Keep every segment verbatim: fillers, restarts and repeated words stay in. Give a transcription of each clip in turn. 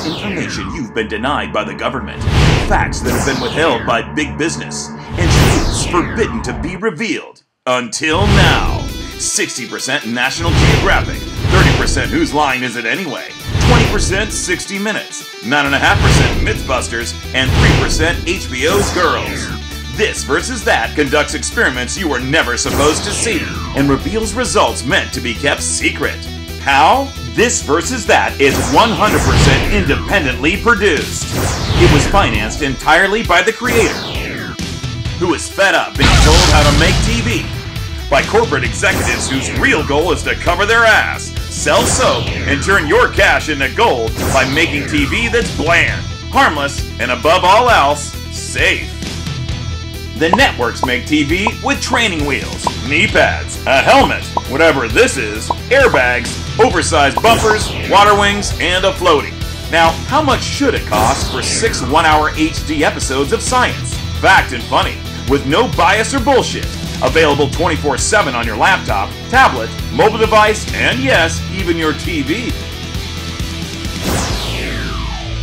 is information you've been denied by the government, facts that have been withheld by big business, and truths forbidden to be revealed. Until now. sixty percent National Geographic, thirty percent Whose Line Is It Anyway, twenty percent sixty minutes, nine point five percent Mythbusters, and three percent H B O's Girls. This Versus That conducts experiments you were never supposed to see and reveals results meant to be kept secret. How? This Versus That is one hundred percent independently produced. It was financed entirely by the creator, who is fed up being told how to make T V by corporate executives whose real goal is to cover their ass, sell soap, and turn your cash into gold by making T V that's bland, harmless, and above all else, safe. The networks make T V with training wheels, knee pads, a helmet, whatever this is, airbags, oversized bumpers, water wings, and a floaty. Now, how much should it cost for six one-hour H D episodes of science, fact and funny, with no bias or bullshit? Available twenty-four seven on your laptop, tablet, mobile device, and yes, even your T V.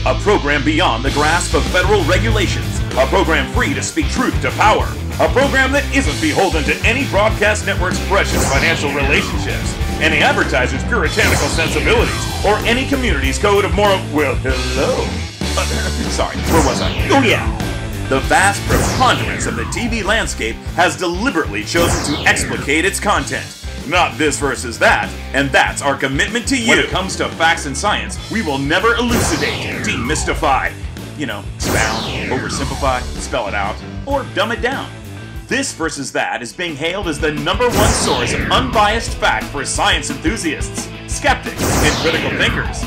A program beyond the grasp of federal regulations. A program free to speak truth to power. A program that isn't beholden to any broadcast network's precious financial relationships, any advertiser's puritanical sensibilities, or any community's code of moral... Well, hello. Uh, sorry, where was I? Oh, yeah. The vast preponderance of the T V landscape has deliberately chosen to explicate its content. Not This Versus That, and that's our commitment to you. When it comes to facts and science, we will never elucidate, demystify, you know, expound, oversimplify, spell it out, or dumb it down. This Versus That is being hailed as the number one source of unbiased fact for science enthusiasts, skeptics, and critical thinkers.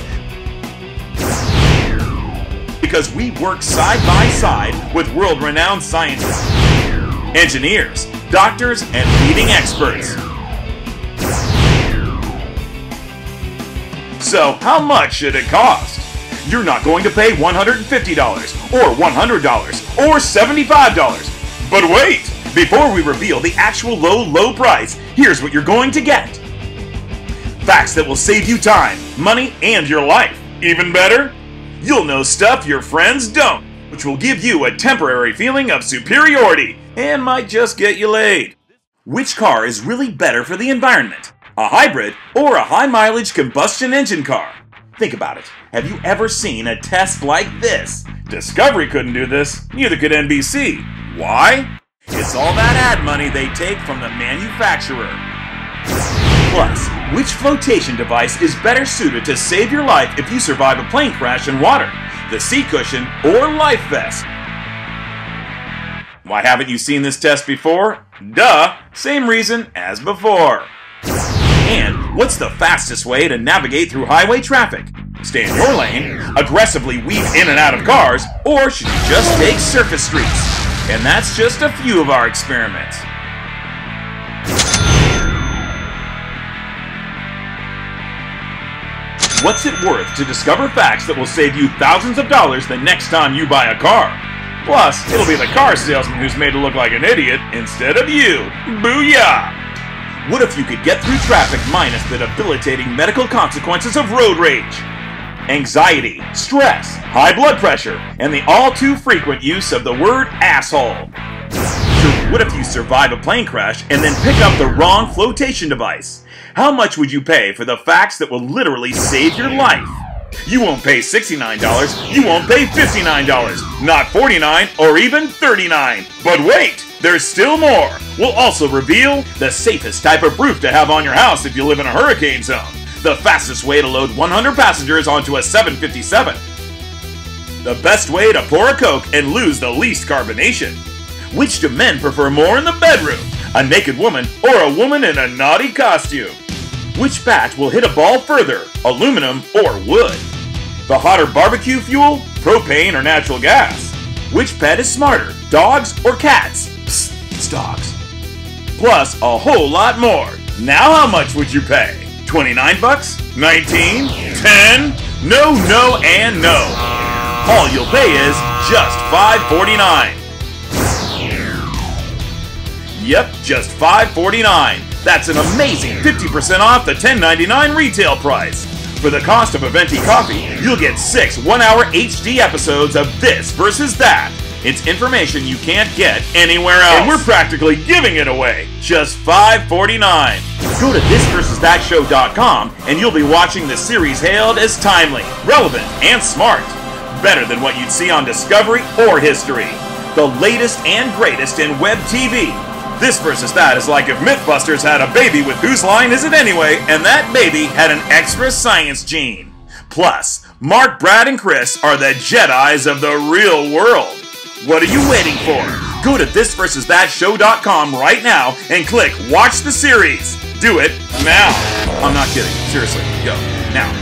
Because we work side by side with world-renowned scientists, engineers, doctors, and leading experts. So how much should it cost? You're not going to pay one hundred fifty dollars, or one hundred dollars, or seventy-five dollars. But wait! Before we reveal the actual low, low price, here's what you're going to get. Facts that will save you time, money, and your life. Even better? You'll know stuff your friends don't, which will give you a temporary feeling of superiority and might just get you laid. Which car is really better for the environment? A hybrid or a high-mileage combustion engine car? Think about it. Have you ever seen a test like this? Discovery couldn't do this, neither could N B C. Why? It's all that ad money they take from the manufacturer. Plus, which flotation device is better suited to save your life if you survive a plane crash in water? The sea cushion or life vest? Why haven't you seen this test before? Duh! Same reason as before. And what's the fastest way to navigate through highway traffic? Stay in your lane, aggressively weave in and out of cars, or should you just take surface streets? And that's just a few of our experiments. What's it worth to discover facts that will save you thousands of dollars the next time you buy a car? Plus, it'll be the car salesman who's made to look like an idiot instead of you. Booyah! What if you could get through traffic minus the debilitating medical consequences of road rage, anxiety, stress, high blood pressure, and the all-too-frequent use of the word asshole? What if you survive a plane crash and then pick up the wrong flotation device? How much would you pay for the facts that will literally save your life? You won't pay sixty-nine dollars, you won't pay fifty-nine dollars, not forty-nine dollars or even thirty-nine dollars. But wait, there's still more! We'll also reveal the safest type of roof to have on your house if you live in a hurricane zone, the fastest way to load one hundred passengers onto a seven fifty-seven, the best way to pour a Coke and lose the least carbonation. Which do men prefer more in the bedroom? A naked woman or a woman in a naughty costume? Which bat will hit a ball further, aluminum or wood? The hotter barbecue fuel, propane or natural gas? Which pet is smarter, dogs or cats? Psst, it's dogs. Plus a whole lot more. Now how much would you pay? twenty-nine bucks? nineteen? ten? No, no, and no. All you'll pay is just five forty-nine. Yep, just five forty-nine. That's an amazing fifty percent off the ten ninety-nine retail price. For the cost of a venti coffee, you'll get six one-hour H D episodes of This Versus That. It's information you can't get anywhere else. And we're practically giving it away. Just five forty-nine. Go to this versus that show dot com and you'll be watching the series hailed as timely, relevant, and smart. Better than what you'd see on Discovery or History. The latest and greatest in web T V. This Versus That is like if Mythbusters had a baby with Whose Line Is It Anyway? And that baby had an extra science gene. Plus, Mark, Brad, and Chris are the Jedis of the real world. What are you waiting for? Go to this versus that show dot com right now and click Watch the Series. Do it now. I'm not kidding. Seriously, go now.